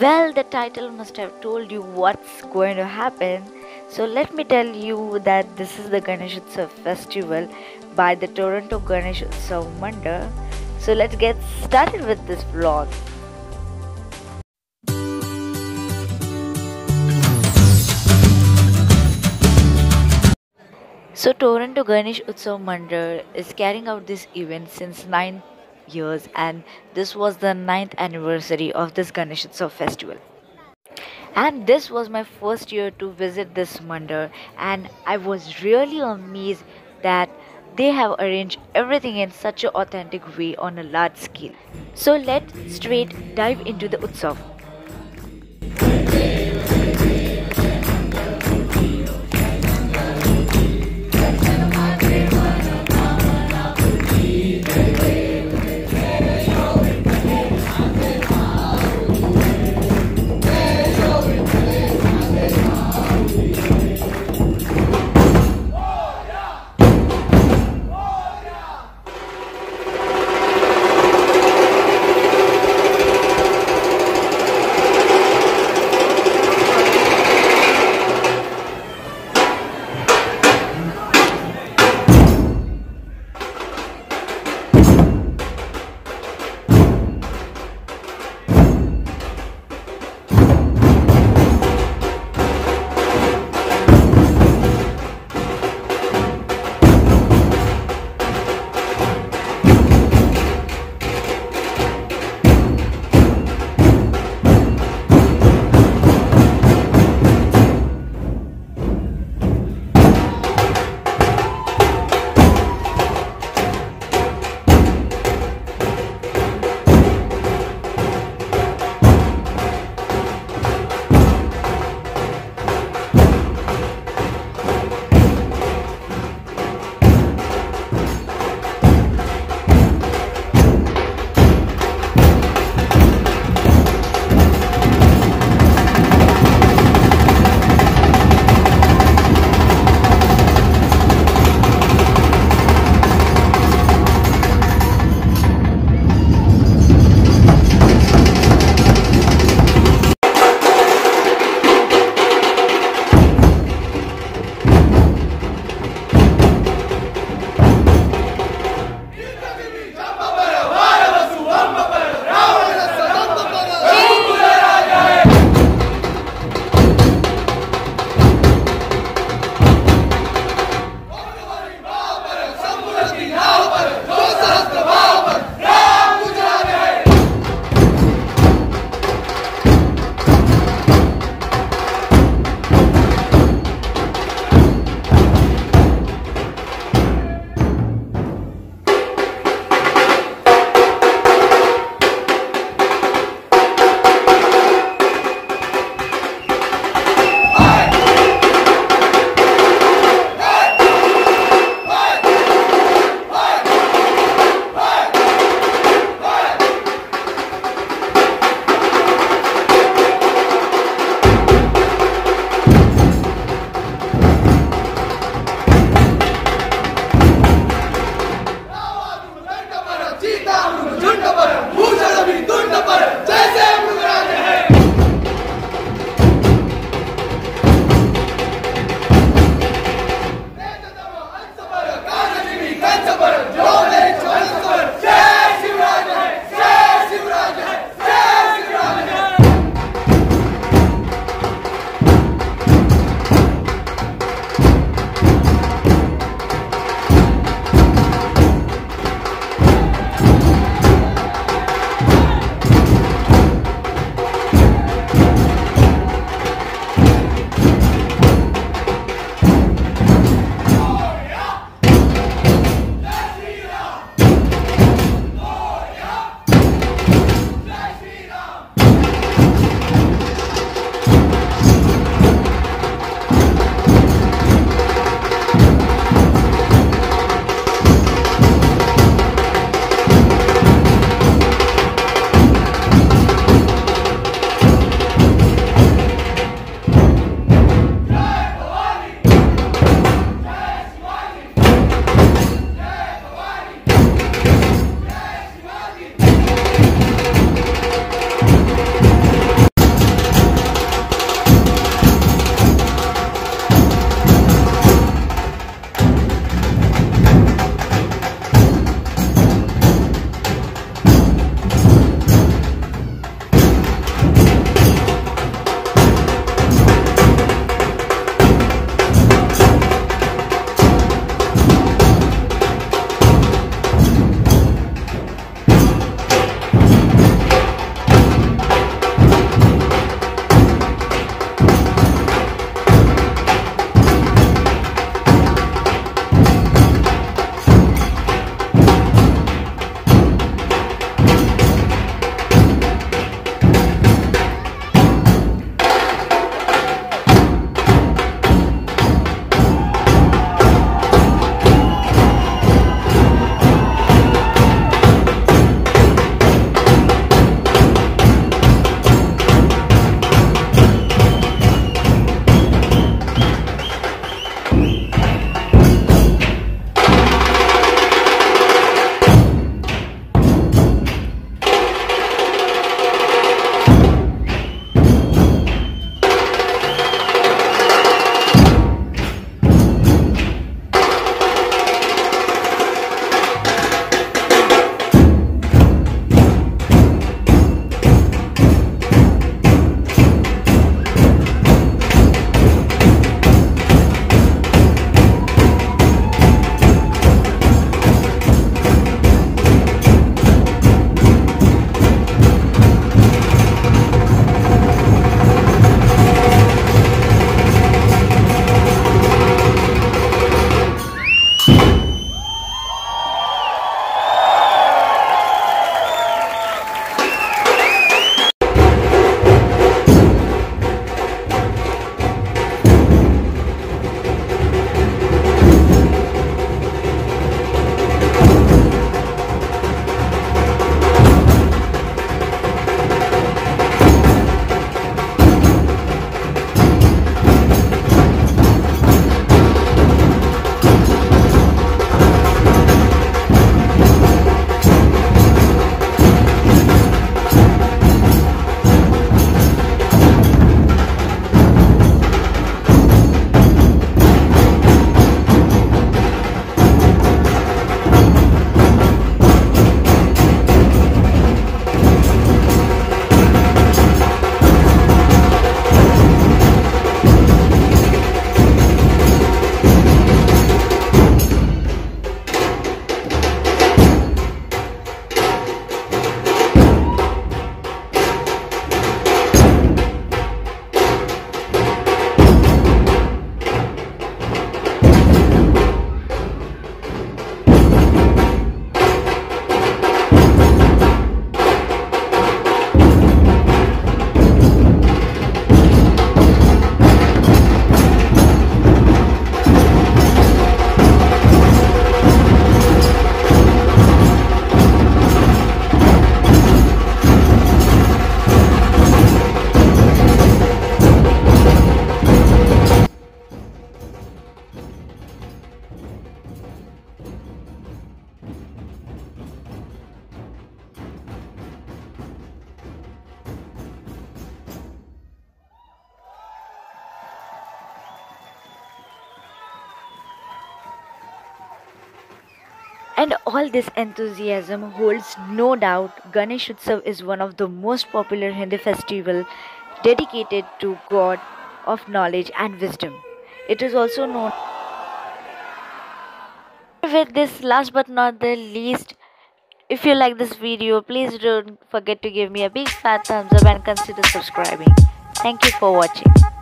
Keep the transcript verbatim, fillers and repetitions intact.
Well, the title must have told you what's going to happen. So let me tell you that this is the Ganesh Utsav festival by the Toronto Ganesh Utsav Mandal. So let's get started with this vlog. So Toronto Ganesh Utsav Mandal is carrying out this event since nine years, and this was the ninth anniversary of this Ganesh Utsav festival. And this was my first year to visit this mandal, and I was really amazed that they have arranged everything in such an authentic way on a large scale. So let's straight dive into the Utsav. And all this enthusiasm holds no doubt. Ganesh Utsav is one of the most popular Hindi festival dedicated to God of knowledge and wisdom. It is also known. With this, last but not the least, if you like this video, please don't forget to give me a big fat thumbs up and consider subscribing. Thank you for watching.